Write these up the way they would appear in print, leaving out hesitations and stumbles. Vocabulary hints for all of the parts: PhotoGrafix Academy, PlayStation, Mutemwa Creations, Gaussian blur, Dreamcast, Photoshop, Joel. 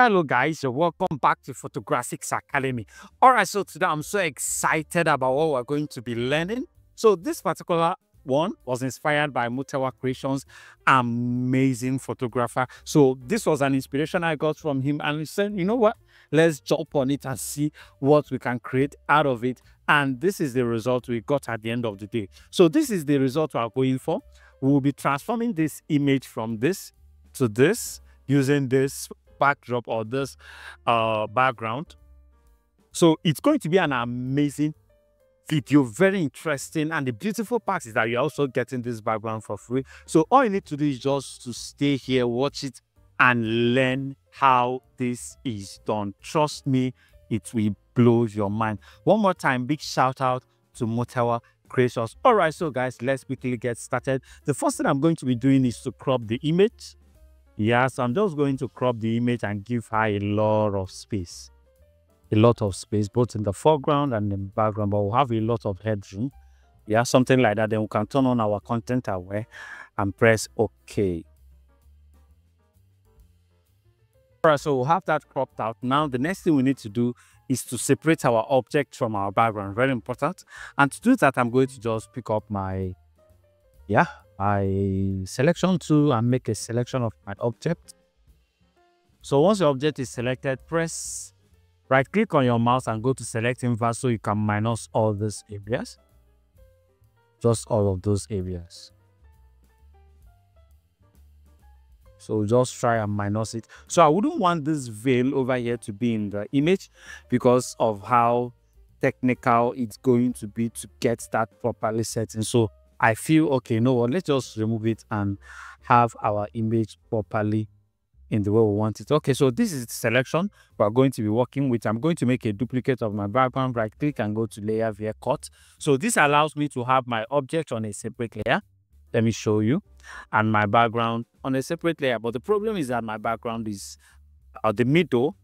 Hello guys, welcome back to PhotoGrafix Academy. Alright, so today I'm so excited about what we're going to be learning. So this particular one was inspired by Mutemwa Creations, amazing photographer. So this was an inspiration I got from him, and he said, you know what, let's jump on it and see what we can create out of it. And this is the result we got at the end of the day. So this is the result we are going for. We will be transforming this image from this to this using this backdrop or this background. So it's going to be an amazing video, very interesting, and the beautiful part is that you're also getting this background for free. So all you need to do is just to stay here, watch it, and learn how this is done. Trust me, it will blow your mind. One more time, big shout out to Mutemwa Creations. All right, so guys, let's quickly get started. The first thing I'm going to be doing is to crop the image. Yeah, so I'm just going to crop the image and give her a lot of space. A lot of space, both in the foreground and the background, but we'll have a lot of headroom. Yeah, something like that. Then we can turn on our content aware and press OK. All right, so we'll have that cropped out. Now, the next thing we need to do is to separate our object from our background. Very important. And to do that, I'm going to just pick up my, my selection tool and make a selection of my object. So once your object is selected, press right click on your mouse and go to select inverse, so you can minus all these areas, just all of those areas. So just try and minus it. So I wouldn't want this veil over here to be in the image because of how technical it's going to be to get that properly set in. So I feel, okay, you know what, let's just remove it and have our image properly in the way we want it. Okay, so this is the selection we're going to be working with. I'm going to make a duplicate of my background, right click and go to layer via cut. So this allows me to have my object on a separate layer. Let me show you. And my background on a separate layer. But the problem is that my background is, the middle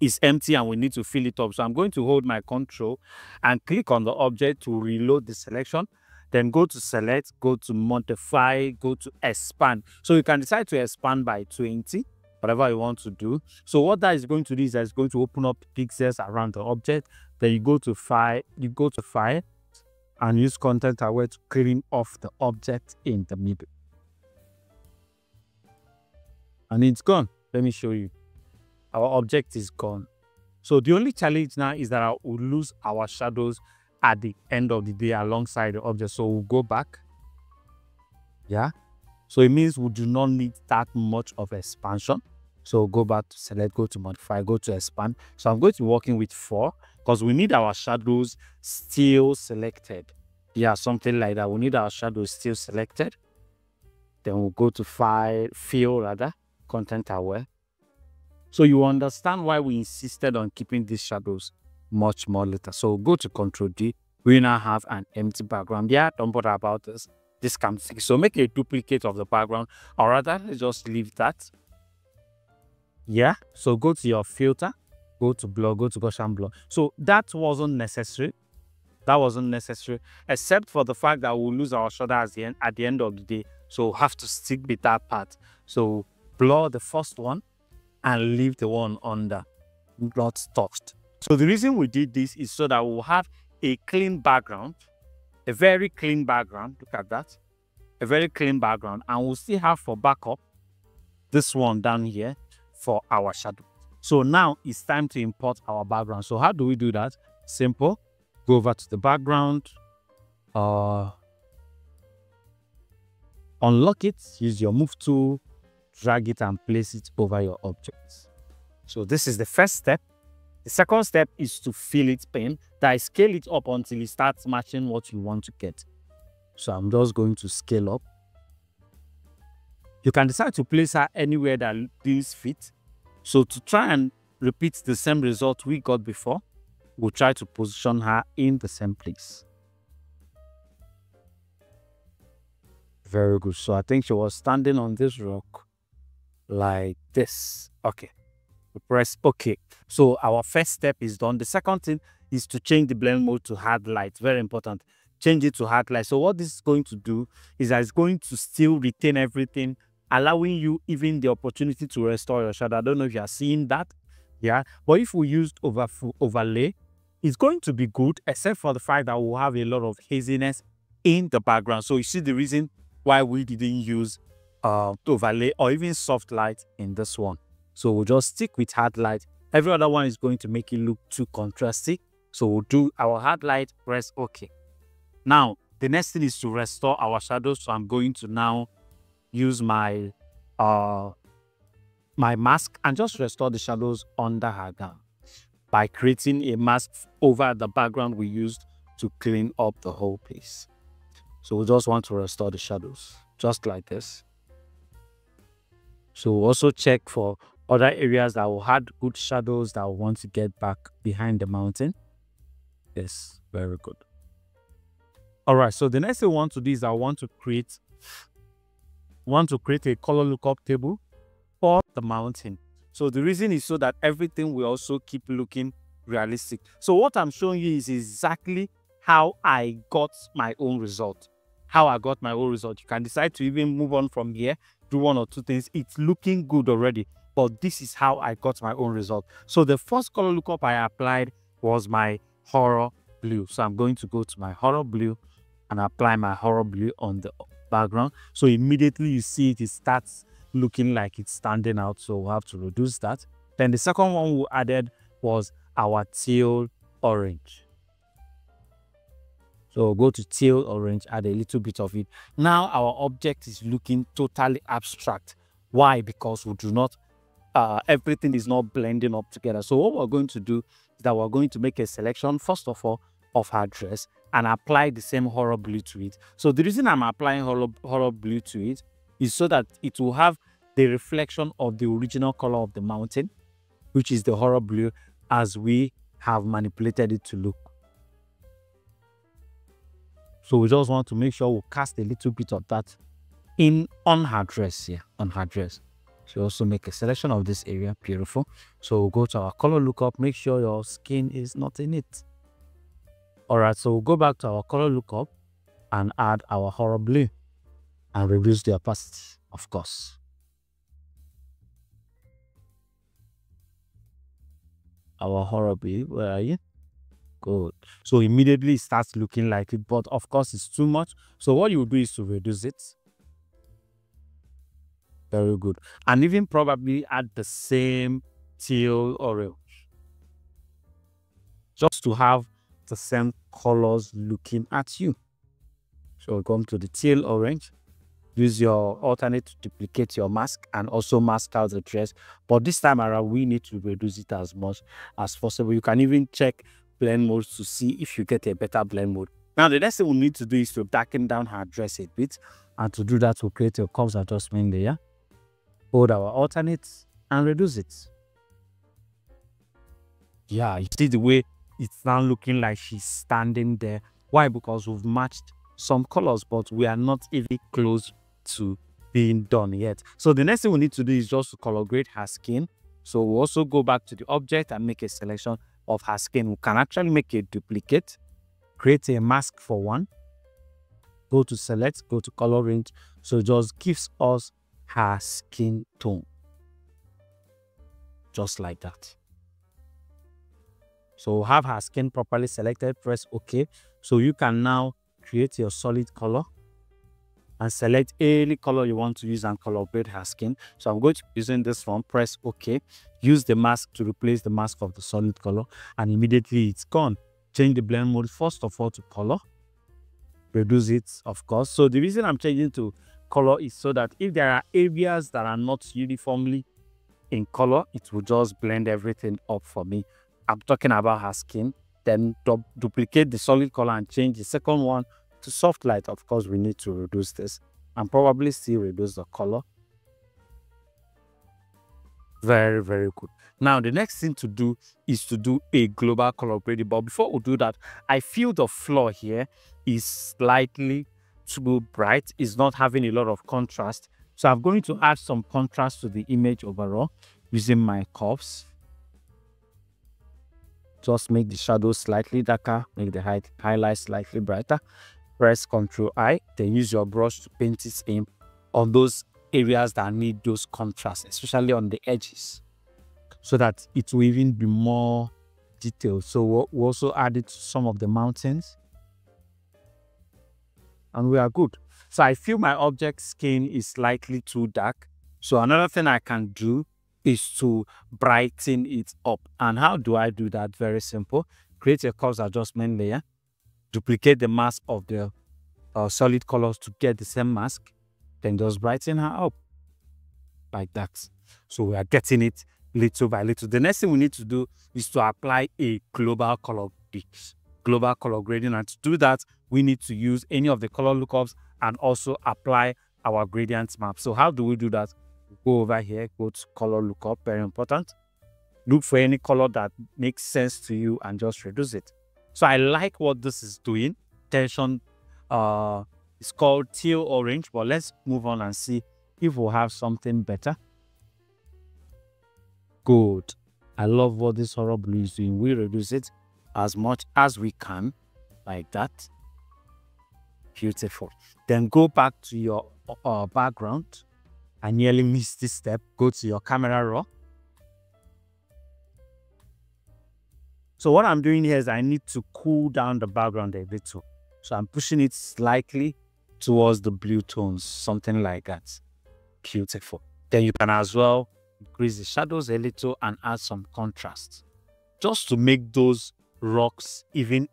is empty and we need to fill it up. So I'm going to hold my control and click on the object to reload the selection. Then go to select, go to modify, go to expand. So you can decide to expand by 20, whatever you want to do. So what that is going to do is that it's going to open up pixels around the object. Then you go to file and use content aware to clean off the object in the middle. And it's gone. Let me show you. Our object is gone. So the only challenge now is that I will lose our shadows at the end of the day alongside the object. So we'll go back. Yeah, so it means we do not need that much of expansion. So we'll go back to select, go to modify, go to expand. So I'm going to be working with 4 because we need our shadows still selected. Yeah, something like that. We need our shadows still selected. Then we'll go to file, content aware. So you understand why we insisted on keeping these shadows much more later. So go to Ctrl D. We now have an empty background. Yeah, don't bother about this. This can stick. So make a duplicate of the background, or rather let's just leave that. Yeah, so go to your filter, go to blur, go to Gaussian blur. So that wasn't necessary. That wasn't necessary, except for the fact that we'll lose our shadow at the end of the day. So we'll have to stick with that part. So blur the first one and leave the one under not touched. So the reason we did this is so that we'll have a clean background, a very clean background. Look at that, a very clean background. And we'll still have for backup this one down here for our shadow. So now it's time to import our background. So how do we do that? Simple. Go over to the background, unlock it, use your move tool, drag it and place it over your objects. So this is the first step. The second step is to fill it in, that is scale it up until it starts matching what you want to get. So I'm just going to scale up. You can decide to place her anywhere that this fit. So to try and repeat the same result we got before, we'll try to position her in the same place. Very good. So I think she was standing on this rock like this. Okay. We press OK. So our first step is done. The second thing is to change the blend mode to hard light. Very important. Change it to hard light. So what this is going to do is that it's going to still retain everything allowing you even the opportunity to restore your shadow. I don't know if you are seeing that. Yeah, but if we used overlay, it's going to be good, except for the fact that we'll have a lot of haziness in the background. So you see the reason why we didn't use overlay or even soft light in this one. So we'll just stick with hard light. Every other one is going to make it look too contrasty. So we'll do our hard light, press OK. Now, the next thing is to restore our shadows. So I'm going to now use my my mask and just restore the shadows under her gown by creating a mask over the background we used to clean up the whole place. So we just want to restore the shadows, just like this. So we'll also check for other areas that will have good shadows that we want to get back behind the mountain. Yes, very good. All right, so the next thing I want to do is I want to create a color lookup table for the mountain. So the reason is so that everything will also keep looking realistic. So what I'm showing you is exactly how I got my own result. You can decide to even move on from here, do one or two things. It's looking good already, but this is how I got my own result. So the first color lookup I applied was my horror blue. So I'm going to go to my horror blue and apply my horror blue on the background. So immediately you see it starts looking like it's standing out. So we'll have to reduce that. Then the second one we added was our teal orange. So we'll go to teal orange, add a little bit of it. Now our object is looking totally abstract. Why? Because we do not, everything is not blending up together. So what we're going to do is that we're going to make a selection, first of all, of her dress and apply the same horror blue to it. So the reason I'm applying horror blue to it is so that it will have the reflection of the original color of the mountain, which is the horror blue, as we have manipulated it to look. So we just want to make sure we cast a little bit of that in on her dress here, on her dress. So also make a selection of this area, beautiful. So we'll go to our color lookup, make sure your skin is not in it. All right, so we'll go back to our color lookup and add our horror blue and reduce the opacity, of course. Our horror blue, where are you? Good. So immediately it starts looking like it, but of course it's too much. So what you do is to reduce it. Very good. And even probably add the same teal orange, just to have the same colors looking at you. So we'll come to the teal orange, use your alternate to duplicate your mask and also mask out the dress. But this time around, we need to reduce it as much as possible. You can even check blend modes to see if you get a better blend mode. Now, the next thing we need to do is to darken down her dress a bit. And to do that, we'll create a curves adjustment layer, hold our alternate and reduce it. Yeah, you see the way it's now looking like she's standing there. Why? Because we've matched some colors, but we are not even close to being done yet. So the next thing we need to do is just to color grade her skin. So we'll also go back to the object and make a selection of her skin. We can actually make a duplicate, create a mask for one, go to select, go to color range. So it just gives us her skin tone, just like that. So we'll have her skin properly selected, press OK. So you can now create your solid color and select any color you want to use and color grade her skin. So I'm going to be using this one, press OK, use the mask to replace the mask of the solid color, and immediately it's gone. Change the blend mode first of all to color, reduce it, of course. So the reason I'm changing to color is so that if there are areas that are not uniformly in color, it will just blend everything up for me. I'm talking about her skin. Then duplicate the solid color and change the second one to soft light. Of course, we need to reduce this and probably still reduce the color. Very, very good. Now, the next thing to do is to do a global color grading. But before we do that, I feel the floor here is slightly too bright. It's not having a lot of contrast. So I'm going to add some contrast to the image overall using my curves. Just make the shadows slightly darker, make the highlights slightly brighter. Press Ctrl I, then use your brush to paint it in on those areas that need those contrasts, especially on the edges, so that it will even be more detailed. So we also added some of the mountains and we are good. So I feel my object skin is slightly too dark. So another thing I can do is to brighten it up. And how do I do that? Very simple. Create a curves adjustment layer. Duplicate the mask of the solid colors to get the same mask. Then just brighten her up like that. So we are getting it little by little. The next thing we need to do is to apply a global color gradient. And to do that, we need to use any of the color lookups and also apply our gradient map. So how do we do that? Go over here, go to color lookup, very important. Look for any color that makes sense to you and just reduce it. So I like what this is doing. Tension, it's called teal orange, but let's move on and see if we'll have something better. Good. I love what this horror blue is doing. We reduce it as much as we can, like that. Beautiful. Then go back to your background. I nearly missed this step. Go to your camera raw. So what I'm doing here is I need to cool down the background a little. So I'm pushing it slightly towards the blue tones, something like that. Beautiful. Then you can as well increase the shadows a little and add some contrast, just to make those rocks even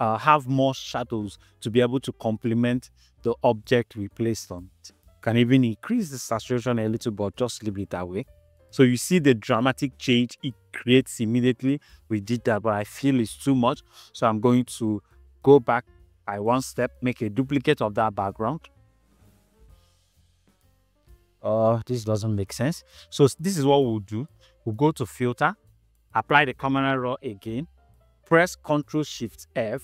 have more shadows to be able to complement the object we placed on it. Can even increase the saturation a little, but just leave it that way. So you see the dramatic change it creates immediately. We did that, but I feel it's too much. So I'm going to go back by one step, make a duplicate of that background. This doesn't make sense. So this is what we'll do. We'll go to filter, apply the camera raw again, press Ctrl Shift F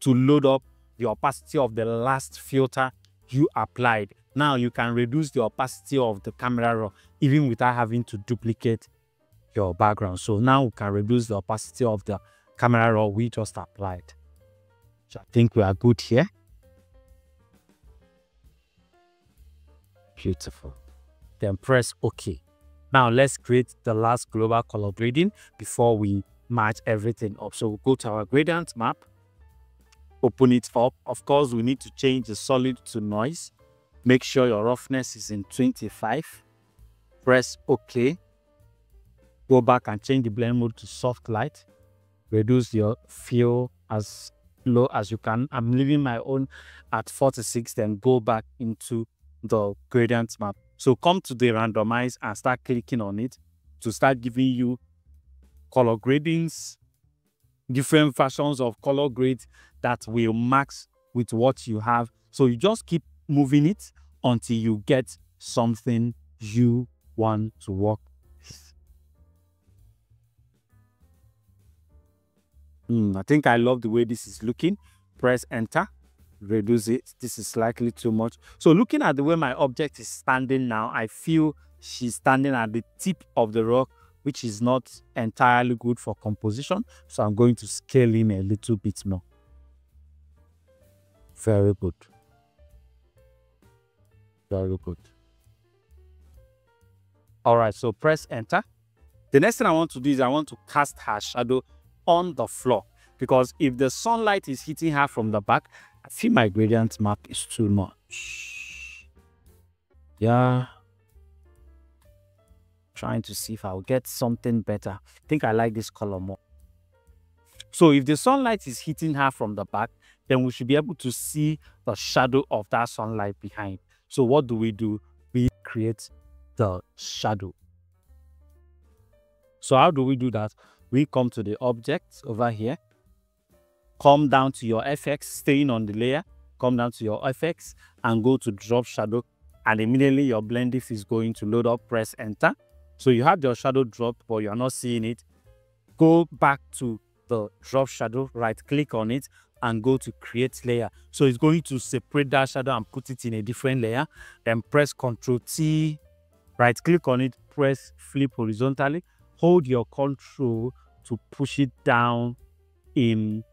to load up the opacity of the last filter you applied. Now you can reduce the opacity of the camera raw even without having to duplicate your background. So now we can reduce the opacity of the camera raw we just applied. So I think we are good here. Beautiful. Then press OK. Now let's create the last global color gradient before we match everything up. So we'll go to our gradient map, open it up. Of course, we need to change the solid to noise. Make sure your roughness is in 25. Press OK. Go back and change the blend mode to soft light. Reduce your fill as low as you can. I'm leaving my own at 46, then go back into the gradient map. So come to the randomize and start clicking on it to start giving you color gradings, different fashions of color grades that will max with what you have. So you just keep moving it until you get something you want to work with. I think I love the way this is looking. Press enter. Reduce it. This is slightly too much. So looking at the way my object is standing now, I feel she's standing at the tip of the rock, which is not entirely good for composition. So I'm going to scale in a little bit more. Very good. Very good. All right, so press enter. The next thing I want to do is I want to cast her shadow on the floor, because if the sunlight is hitting her from the back, I feel my gradient map is too much. Yeah. Trying to see if I'll get something better. I think I like this color more. So if the sunlight is hitting her from the back, then we should be able to see the shadow of that sunlight behind. So what do? We create the shadow. So how do we do that? We come to the object over here. Come down to your FX, staying on the layer. Come down to your FX and go to drop shadow. And immediately your blend diff is going to load up. Press enter. So you have your shadow dropped, but you're not seeing it. Go back to the drop shadow, right click on it and go to create layer. So it's going to separate that shadow and put it in a different layer. Then press Ctrl T, right click on it, press flip horizontally. Hold your Ctrl to push it down in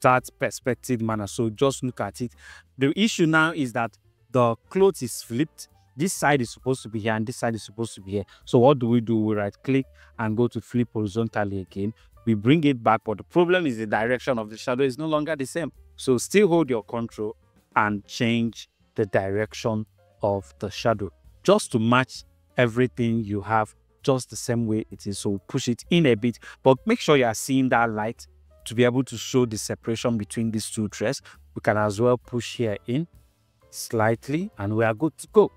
that perspective manner. So just look at it. The issue now is that the cloth is flipped. This side is supposed to be here and this side is supposed to be here. So what do? We right click and go to flip horizontally again. We bring it back, but the problem is the direction of the shadow is no longer the same. So still hold your control and change the direction of the shadow just to match everything you have just the same way it is. So push it in a bit, but make sure you are seeing that light to be able to show the separation between these two threads. We can as well push here in slightly and we are good to go.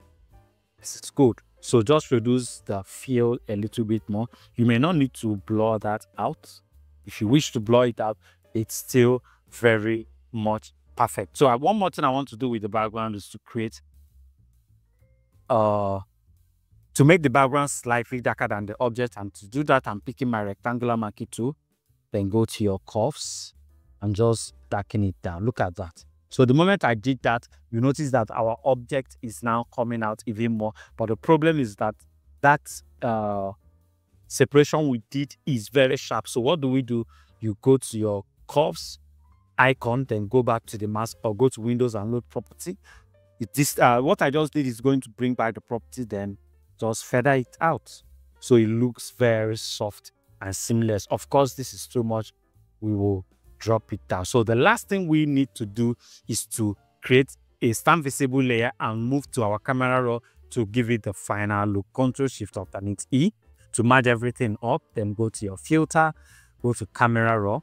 This is good. So just reduce the fill a little bit more. You may not need to blur that out. If you wish to blur it out, it's still very much perfect. So one more thing I want to do with the background is to create to make the background slightly darker than the object. And to do that, I'm picking my rectangular marquee tool, then go to your curves and just darken it down. Look at that. So the moment I did that, you notice that our object is now coming out even more. But the problem is that separation we did is very sharp. So what do? You go to your curves icon, then go back to the mask or go to Windows and load property. What I just did is going to bring back the property, then just feather it out. So it looks very soft and seamless. Of course, this is too much. We will drop it down. So the last thing we need to do is to create a stand visible layer and move to our camera raw to give it the final look. Ctrl Shift Alt E to merge everything up, then go to your filter, go to camera raw.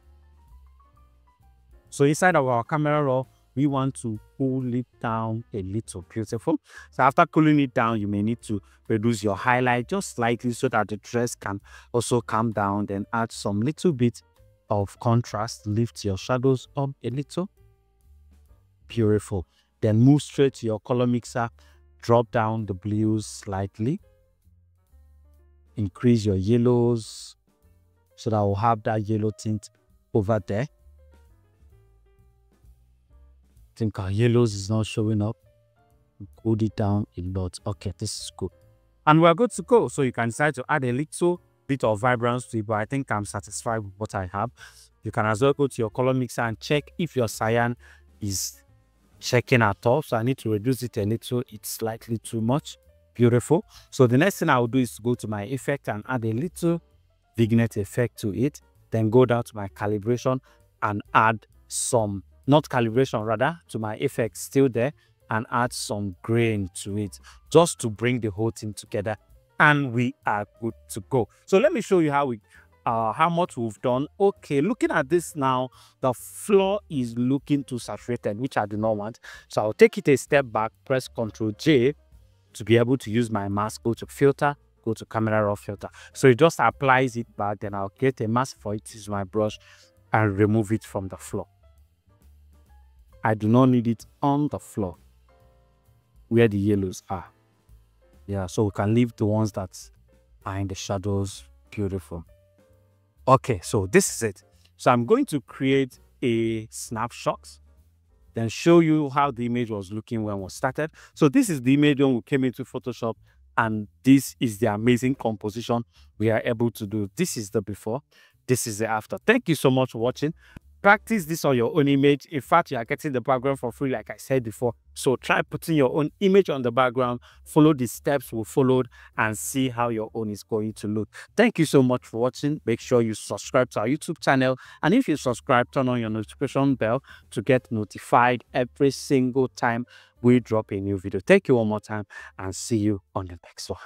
So inside of our camera raw, we want to cool it down a little. Beautiful. So after cooling it down, you may need to reduce your highlight just slightly so that the dress can also come down. Then add some little bit of contrast, lift your shadows up a little. Beautiful. Then move straight to your color mixer, drop down the blues slightly, increase your yellows so that we'll have that yellow tint over there. I think our yellows is not showing up. Cool it down a lot. Okay, this is good and we're good to go. So you can decide to add a little bit of vibrance to it, but I think I'm satisfied with what I have. You can as well go to your color mixer and check if your cyan is checking at all. So I need to reduce it a little. It's slightly too much. Beautiful. So the next thing I will do is to go to my effect and add a little vignette effect to it, then go down to my calibration and add some to my effects still there and add some grain to it just to bring the whole thing together, and we are good to go. So let me show you how we how much we've done. Okay, looking at this now, the floor is looking too saturated, which I do not want. So I'll take it a step back, press Ctrl J to be able to use my mask. Go to filter, go to camera raw filter. So it just applies it back. Then I'll create a mask for it, use my brush and remove it from the floor. I do not need it on the floor where the yellows are. Yeah, so we can leave the ones that are in the shadows. Beautiful. Okay, so this is it. So I'm going to create a snapshot, then show you how the image was looking when we started. So this is the image when we came into Photoshop, and this is the amazing composition we are able to do. This is the before, this is the after. Thank you so much for watching. Practice this on your own image. In fact, you are getting the background for free, like I said before. So try putting your own image on the background. Follow the steps we followed and see how your own is going to look. Thank you so much for watching. Make sure you subscribe to our YouTube channel. And if you subscribe, turn on your notification bell to get notified every single time we drop a new video. Thank you one more time and see you on the next one.